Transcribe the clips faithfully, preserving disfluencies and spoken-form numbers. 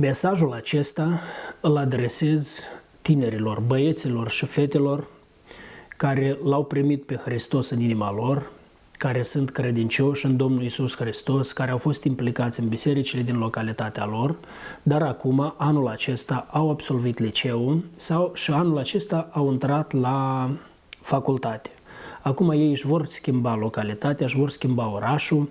Mesajul acesta îl adresez tinerilor, băieților și fetelor care l-au primit pe Hristos în inima lor, care sunt credincioși în Domnul Iisus Hristos, care au fost implicați în bisericile din localitatea lor, dar acum, anul acesta, au absolvit liceul sau și anul acesta au intrat la facultate. Acum ei își vor schimba localitatea, își vor schimba orașul.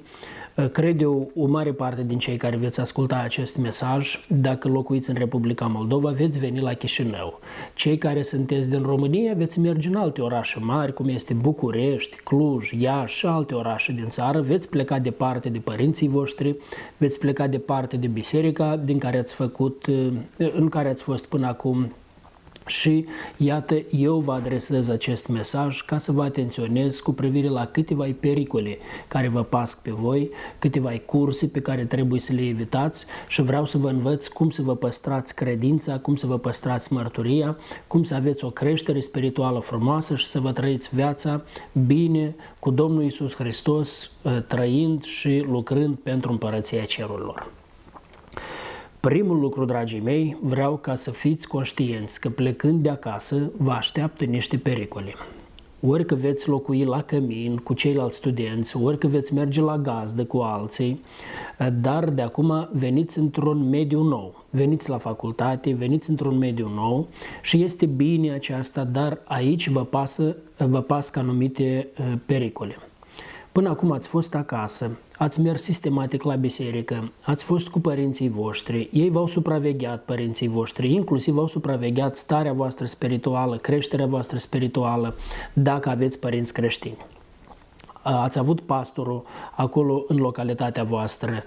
Cred eu, o mare parte din cei care veți asculta acest mesaj, dacă locuiți în Republica Moldova, veți veni la Chișinău. Cei care sunteți din România veți merge în alte orașe mari, cum este București, Cluj, Iași și alte orașe din țară. Veți pleca departe de părinții voștri, veți pleca departe de biserica din care ați făcut, în care ați fost până acum. Și iată, eu vă adresez acest mesaj ca să vă atenționez cu privire la câteva pericole care vă pasc pe voi, câteva curse pe care trebuie să le evitați și vreau să vă învăț cum să vă păstrați credința, cum să vă păstrați mărturia, cum să aveți o creștere spirituală frumoasă și să vă trăiți viața bine cu Domnul Iisus Hristos, trăind și lucrând pentru împărăția cerurilor. Primul lucru, dragii mei, vreau ca să fiți conștienți că plecând de acasă vă așteaptă niște pericole. Ori că veți locui la cămin cu ceilalți studenți, ori că veți merge la gazdă cu alții, dar de acum veniți într-un mediu nou. Veniți la facultate, veniți într-un mediu nou și este bine aceasta, dar aici vă pasă, vă pască anumite pericole. Până acum ați fost acasă, ați mers sistematic la biserică, ați fost cu părinții voștri, ei v-au supravegheat, părinții voștri, inclusiv v-au supravegheat starea voastră spirituală, creșterea voastră spirituală, dacă aveți părinți creștini. Ați avut pastorul acolo în localitatea voastră,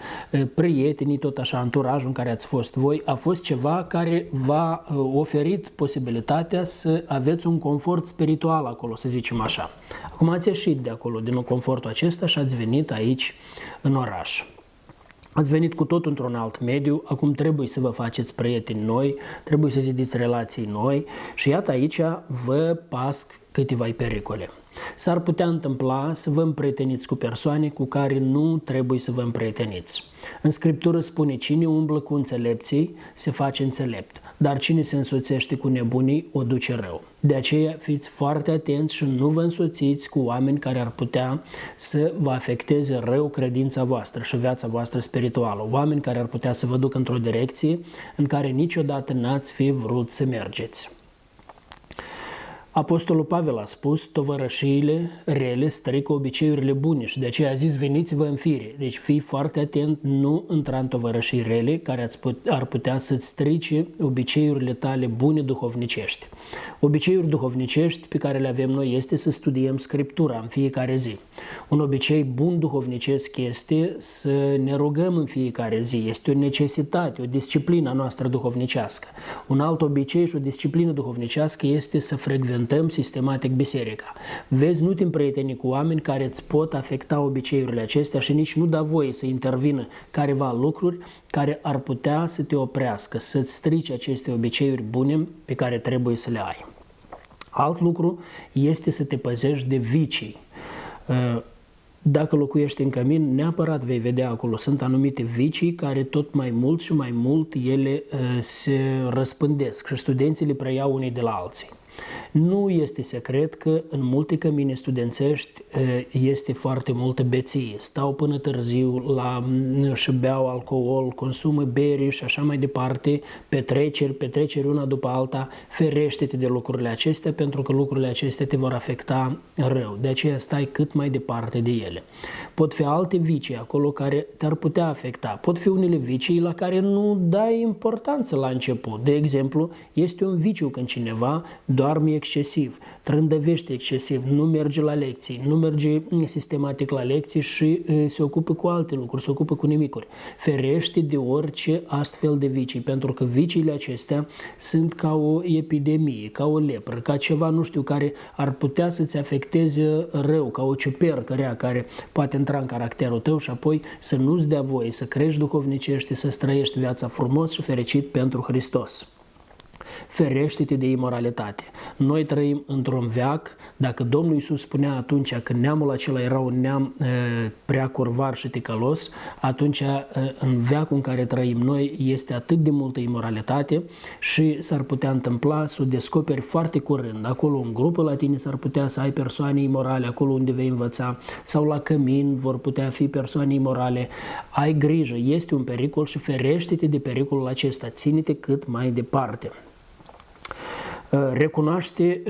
prietenii, tot așa, anturajul în care ați fost voi, a fost ceva care v-a oferit posibilitatea să aveți un confort spiritual acolo, să zicem așa. Acum ați ieșit de acolo, din confortul acesta și ați venit aici în oraș. Ați venit cu tot într-un alt mediu, acum trebuie să vă faceți prieteni noi, trebuie să zidiți relații noi și iată aici vă pasc câteva pericole. S-ar putea întâmpla să vă împrieteniți cu persoane cu care nu trebuie să vă împrieteniți. În Scriptură spune, cine umblă cu înțelepții se face înțelept, dar cine se însoțește cu nebunii o duce rău. De aceea fiți foarte atenți și nu vă însoțiți cu oameni care ar putea să vă afecteze rău credința voastră și viața voastră spirituală. Oameni care ar putea să vă ducă într-o direcție în care niciodată n-ați fi vrut să mergeți. Apostolul Pavel a spus, tovărășiile rele strică obiceiurile bune și de aceea a zis, veniți-vă în fire. Deci fii foarte atent, nu intra în tovărășii rele care ar putea să-ți strice obiceiurile tale bune duhovnicești. Obiceiuri duhovnicești pe care le avem noi este să studiem Scriptura în fiecare zi. Un obicei bun duhovnicesc este să ne rugăm în fiecare zi. Este o necesitate, o disciplină noastră duhovnicească. Un alt obicei și o disciplină duhovnicească este să frecventăm sistematic biserica. Vezi, nu te împrieteni cu oameni care îți pot afecta obiceiurile acestea și nici nu da voie să intervină careva lucruri care ar putea să te oprească, să-ți strici aceste obiceiuri bune pe care trebuie să le ai. Alt lucru este să te păzești de vicii. Dacă locuiești în cămin, neapărat vei vedea acolo. Sunt anumite vicii care tot mai mult și mai mult ele se răspândesc și studenții le preiau unii de la alții. Nu este secret că în multe cămine studențești este foarte multă beție. Stau până târziu la, și beau alcool, consumă beri și așa mai departe, petreceri, petreceri una după alta. Ferește-te de lucrurile acestea pentru că lucrurile acestea te vor afecta rău. De aceea stai cât mai departe de ele. Pot fi alte vicii acolo care te-ar putea afecta. Pot fi unele vicii la care nu dai importanță la început. De exemplu, este un viciu când cineva doarme excesiv, trândăvește excesiv, nu merge la lecții, nu merge sistematic la lecții și se ocupă cu alte lucruri, se ocupă cu nimicuri. Ferește de orice astfel de vicii, pentru că viciile acestea sunt ca o epidemie, ca o lepră, ca ceva, nu știu, care ar putea să-ți afecteze rău, ca o ciupercă rea care poate intra în caracterul tău și apoi să nu-ți dea voie să crești duhovnicește, să străiești viața frumos și fericit pentru Hristos. ferește-te de imoralitate. Noi trăim într-un veac, dacă Domnul Iisus spunea atunci că neamul acela era un neam e, prea curvar și ticălos, atunci e, în veacul în care trăim noi este atât de multă imoralitate și s-ar putea întâmpla să o descoperi foarte curând. Acolo în grupă la tine s-ar putea să ai persoane imorale, acolo unde vei învăța, sau la cămin vor putea fi persoane imorale. Ai grijă, este un pericol și ferește-te de pericolul acesta, ține-te cât mai departe. Recunoaște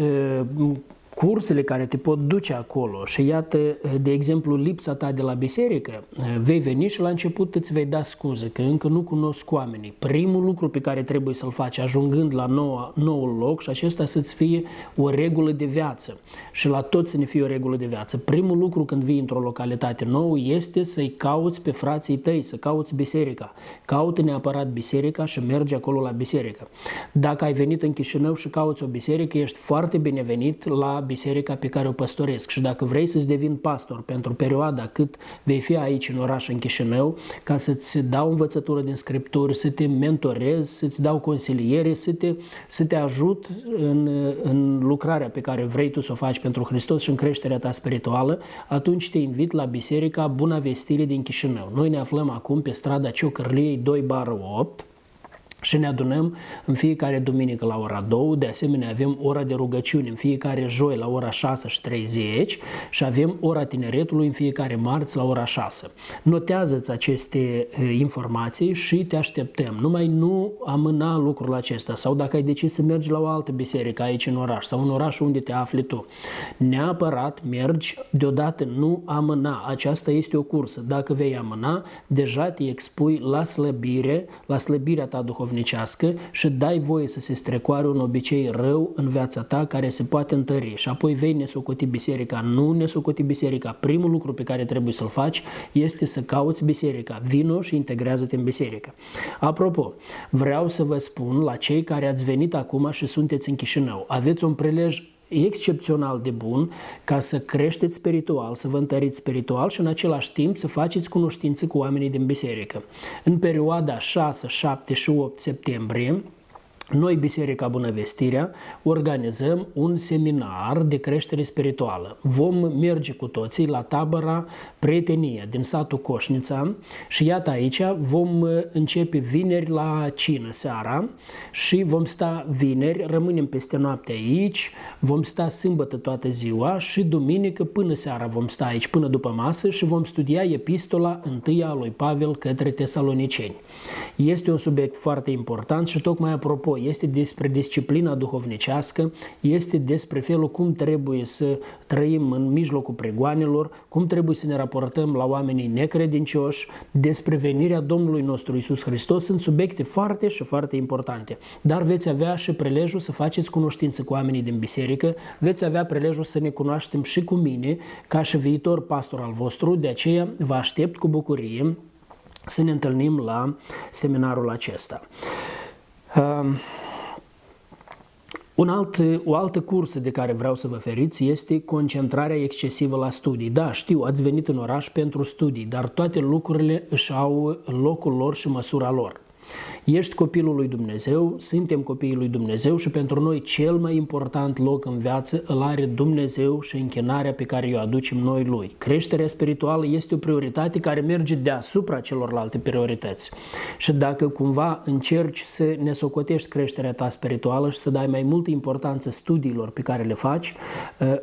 cursele care te pot duce acolo și iată, de exemplu, lipsa ta de la biserică, vei veni și la început îți vei da scuze că încă nu cunosc oamenii. Primul lucru pe care trebuie să-l faci ajungând la noua, noul loc și acesta să-ți fie o regulă de viață și la toți să ne fie o regulă de viață. Primul lucru când vii într-o localitate nouă este să-i cauți pe frații tăi, să cauți biserica. Caută neapărat biserica și mergi acolo la biserică. Dacă ai venit în Chișinău și cauți o biserică, ești foarte binevenit la biserica pe care o păstoresc și dacă vrei să-ți devin pastor pentru perioada cât vei fi aici în oraș, în Chișinău, ca să-ți dau învățătură din Scripturi, să te mentorez, să-ți dau consiliere, să te, să te ajut în, în lucrarea pe care vrei tu să o faci pentru Hristos și în creșterea ta spirituală, atunci te invit la Biserica Buna Vestire din Chișinău. Noi ne aflăm acum pe strada Ciocârliei doi bară opt, și ne adunăm în fiecare duminică la ora două, de asemenea avem ora de rugăciune în fiecare joi la ora șase și treizeci și avem ora tineretului în fiecare marți la ora șase. Notează-ți aceste informații și te așteptăm. Numai nu amâna lucrul acesta sau dacă ai decis să mergi la o altă biserică aici în oraș sau în orașul unde te afli tu, neapărat mergi deodată, nu amâna. Aceasta este o cursă. Dacă vei amâna, deja te expui la slăbire, la slăbirea ta duhovnicească și dai voie să se strecoare un obicei rău în viața ta care se poate întări și apoi vei nesocoti biserica. Nu nesocoti biserica. Primul lucru pe care trebuie să-l faci este să cauți biserica. Vino și integrează-te în biserică. Apropo, vreau să vă spun la cei care ați venit acum și sunteți în Chișinău, aveți un prilej excepțional de bun ca să creșteți spiritual, să vă întăriți spiritual și în același timp să faceți cunoștință cu oamenii din biserică. În perioada șase, șapte și opt septembrie, noi, Biserica Bună Vestirea, organizăm un seminar de creștere spirituală. Vom merge cu toții la tabăra Prietenie din satul Coșnița și iată aici vom începe vineri la cină seara și vom sta vineri, rămânem peste noapte aici, vom sta sâmbătă toată ziua și duminică până seara vom sta aici, până după masă și vom studia epistola întâia a lui Pavel către Tesaloniceni. Este un subiect foarte important și tocmai apropo, este despre disciplina duhovnicească, este despre felul cum trebuie să trăim în mijlocul prigoanelor, cum trebuie să ne raportăm la oamenii necredincioși, despre venirea Domnului nostru Iisus Hristos. Sunt subiecte foarte și foarte importante. Dar veți avea și prelejul să faceți cunoștință cu oamenii din biserică, veți avea prelejul să ne cunoaștem și cu mine, ca și viitor pastor al vostru, de aceea vă aștept cu bucurie să ne întâlnim la seminarul acesta. Um, un alt, o altă cursă de care vreau să vă feriți este concentrarea excesivă la studii. Da, știu, ați venit în oraș pentru studii, dar toate lucrurile își au locul lor și măsura lor. Ești copilul lui Dumnezeu, suntem copiii lui Dumnezeu și pentru noi cel mai important loc în viață îl are Dumnezeu și închinarea pe care o aducem noi lui. Creșterea spirituală este o prioritate care merge deasupra celorlalte priorități. Și dacă cumva încerci să nesocotești creșterea ta spirituală și să dai mai multă importanță studiilor pe care le faci,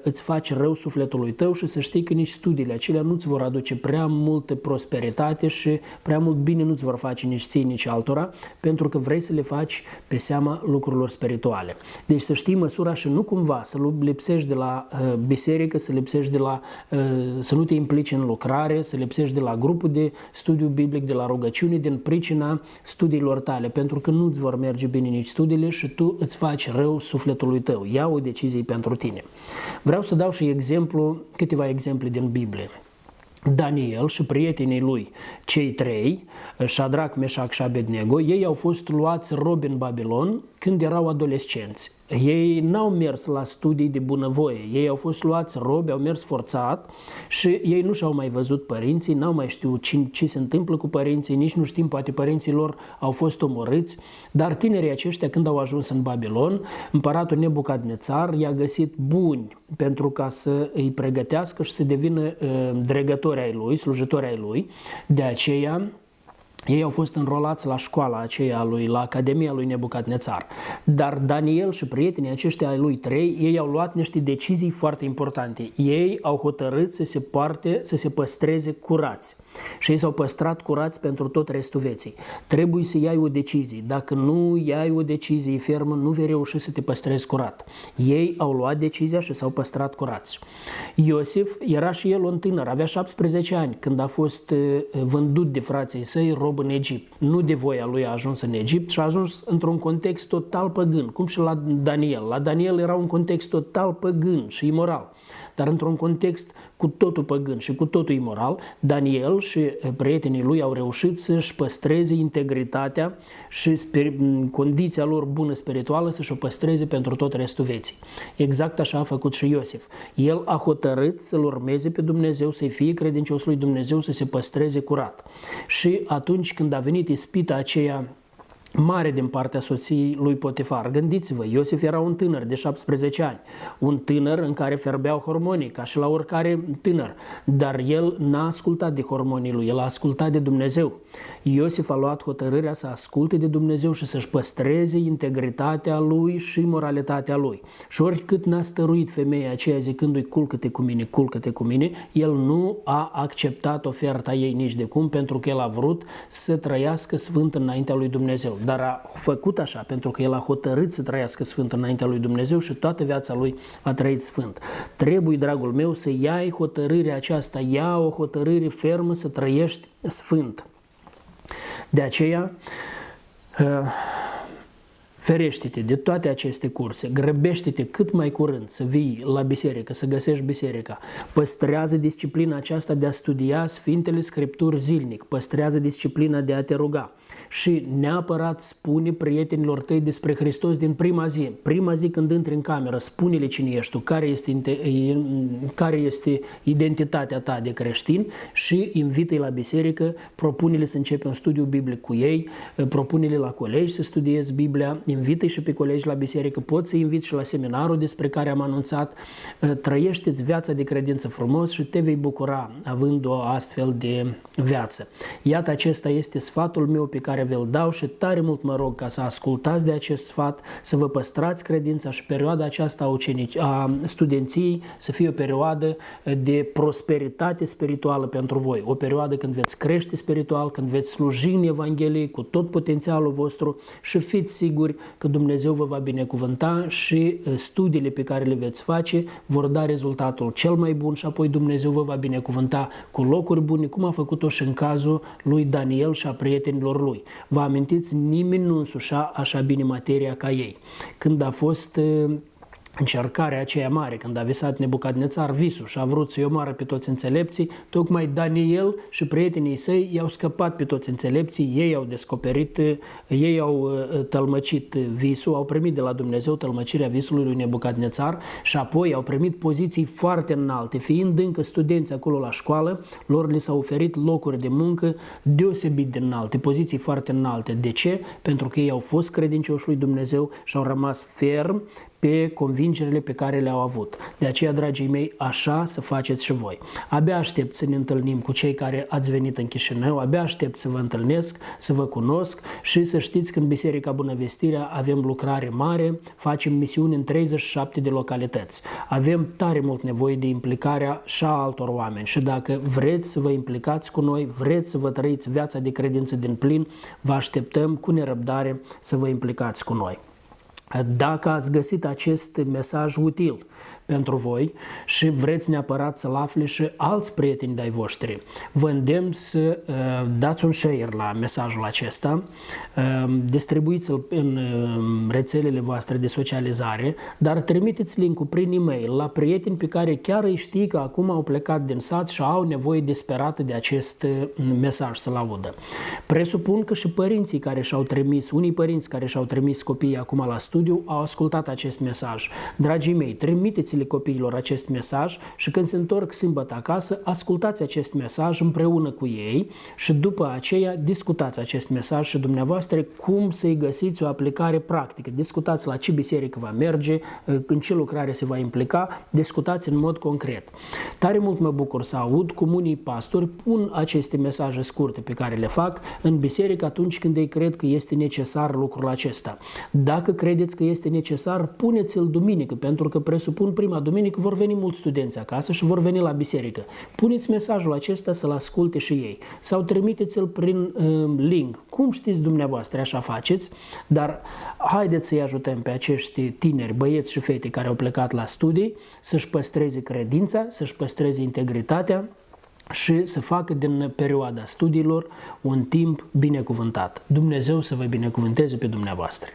îți faci rău sufletului tău și să știi că nici studiile acelea nu îți vor aduce prea multă prosperitate și prea mult bine nu îți vor face nici ție, nici altora, pentru că vrei să le faci pe seama lucrurilor spirituale. Deci să știi măsura și nu cumva să lipsești de la uh, biserică, să lipsești de la, uh, să nu te implici în lucrare, să lipsești de la grupul de studiu biblic, de la rugăciune, din pricina studiilor tale, pentru că nu îți vor merge bine nici studiile și tu îți faci rău sufletului tău. Ia o decizie pentru tine. Vreau să dau și exemplu, câteva exemple din Biblie. Daniel și prietenii lui, cei trei, Shadrach, Meșac și Abednego, ei au fost luați robi în Babilon când erau adolescenți. Ei n-au mers la studii de bunăvoie, ei au fost luați robi, au mers forțat și ei nu și-au mai văzut părinții, n-au mai știut ce, ce se întâmplă cu părinții, nici nu știm, poate părinții lor au fost omorâți, dar tinerii aceștia când au ajuns în Babilon, împăratul Nebucadnețar i-a găsit buni pentru ca să îi pregătească și să devină uh, dregători ai lui, slujitori ai lui, de aceea ei au fost înrolați la școala aceea lui, la Academia lui Nebucadnețar. Dar Daniel și prietenii aceștia ai lui trei, ei au luat niște decizii foarte importante. Ei au hotărât să se, parte, să se păstreze curați. Și ei s-au păstrat curați pentru tot restul vieții. Trebuie să iei o decizie. Dacă nu iei o decizie fermă, nu vei reuși să te păstrezi curat. Ei au luat decizia și s-au păstrat curați. Iosif era și el un tânăr, avea șaptesprezece ani când a fost vândut de frații săi, rob în Egipt. Nu de voia lui a ajuns în Egipt și a ajuns într-un context total păgân, cum și la Daniel. La Daniel era un context total păgân și imoral, dar într-un context cu totul păgân și cu totul imoral, Daniel și prietenii lui au reușit să-și păstreze integritatea și condiția lor bună spirituală să-și o păstreze pentru tot restul vieții. Exact așa a făcut și Iosif. El a hotărât să-L urmeze pe Dumnezeu, să-i fie credincios lui Dumnezeu, să se păstreze curat. Și atunci când a venit ispita aceea mare din partea soției lui Potifar. Gândiți-vă, Iosif era un tânăr de șaptesprezece ani, un tânăr în care ferbeau hormonii, ca și la oricare tânăr, dar el n-a ascultat de hormonii lui, el a ascultat de Dumnezeu. Iosif a luat hotărârea să asculte de Dumnezeu și să-și păstreze integritatea lui și moralitatea lui. Și oricât n-a stăruit femeia aceea zicându-i culcă-te cu mine, culcă-te cu mine, el nu a acceptat oferta ei nici de cum, pentru că el a vrut să trăiască sfânt înaintea lui Dumnezeu. Dar a făcut așa pentru că el a hotărât să trăiască sfânt înaintea lui Dumnezeu și toată viața lui a trăit sfânt. Trebuie, dragul meu, să iei hotărârea aceasta, ia o hotărâre fermă să trăiești sfânt. De aceea, ferește-te de toate aceste curse, grăbește-te cât mai curând să vii la biserică, să găsești biserica. Păstrează disciplina aceasta de a studia Sfintele Scripturi zilnic, păstrează disciplina de a te ruga și neapărat spune prietenilor tăi despre Hristos din prima zi. Prima zi când intri în cameră, spune-le cine ești tu, care este, care este identitatea ta de creștin și invită-i la biserică, propune-le să începi un studiu biblic cu ei, propune-le la colegi să studiezi Biblia, invită-i și pe colegi la biserică, poți să-i inviți și la seminarul despre care am anunțat. Trăiește-ți viața de credință frumos și te vei bucura având o astfel de viață. Iată, acesta este sfatul meu pe care vi-l dau și tare mult mă rog ca să ascultați de acest sfat, să vă păstrați credința și perioada aceasta a, ucenici, a studenției să fie o perioadă de prosperitate spirituală pentru voi, o perioadă când veți crește spiritual, când veți sluji în Evanghelie cu tot potențialul vostru și fiți siguri că Dumnezeu vă va binecuvânta și studiile pe care le veți face vor da rezultatul cel mai bun și apoi Dumnezeu vă va binecuvânta cu locuri bune, cum a făcut-o și în cazul lui Daniel și a prietenilor lui. Vă amintiți, nimeni nu însușa așa bine materia ca ei. Când a fost încercarea aceea mare, când a visat Nebucadnețar visul și a vrut să-i omoară pe toți înțelepții, tocmai Daniel și prietenii săi i-au scăpat pe toți înțelepții, ei au descoperit, ei au tălmăcit visul, au primit de la Dumnezeu tălmăcirea visului lui Nebucadnețar și apoi au primit poziții foarte înalte. Fiind încă studenți acolo la școală, lor li s-au oferit locuri de muncă deosebit de înalte, poziții foarte înalte. De ce? Pentru că ei au fost credincioși lui Dumnezeu și au rămas ferm pe convingerile pe care le-au avut. De aceea, dragii mei, așa să faceți și voi. Abia aștept să ne întâlnim cu cei care ați venit în Chișinău, abia aștept să vă întâlnesc, să vă cunosc și să știți că în Biserica Bună Vestire avem lucrare mare, facem misiuni în treizeci și șapte de localități. Avem tare mult nevoie de implicarea și a altor oameni și dacă vreți să vă implicați cu noi, vreți să vă trăiți viața de credință din plin, vă așteptăm cu nerăbdare să vă implicați cu noi. Dacă ați găsit acest mesaj util pentru voi și vreți neapărat să-l afle și alți prieteni de-ai voștri, vă îndemn să dați un share la mesajul acesta, distribuiți-l în rețelele voastre de socializare, dar trimiteți link-ul prin e-mail la prieteni pe care chiar îi știi că acum au plecat din sat și au nevoie disperată de acest mesaj să-l audă. Presupun că și părinții care și-au trimis, unii părinți care și-au trimis copiii acum la studiu au ascultat acest mesaj. Dragii mei, trimiteți copiilor acest mesaj și când se întorc sâmbătă acasă, ascultați acest mesaj împreună cu ei și după aceea discutați acest mesaj și dumneavoastră cum să-i găsiți o aplicare practică. Discutați la ce biserică va merge, în ce lucrare se va implica, discutați în mod concret. Tare mult mă bucur să aud cum unii pastori pun aceste mesaje scurte pe care le fac în biserică atunci când ei cred că este necesar lucrul acesta. Dacă credeți că este necesar, puneți-l duminică, pentru că presupun prima duminică vor veni mulți studenți acasă și vor veni la biserică. Puneți mesajul acesta să-l asculte și ei sau trimiteți-l prin link. Cum știți dumneavoastră, așa faceți, dar haideți să-i ajutăm pe acești tineri, băieți și fete care au plecat la studii să-și păstreze credința, să-și păstreze integritatea și să facă din perioada studiilor un timp binecuvântat. Dumnezeu să vă binecuvânteze pe dumneavoastră!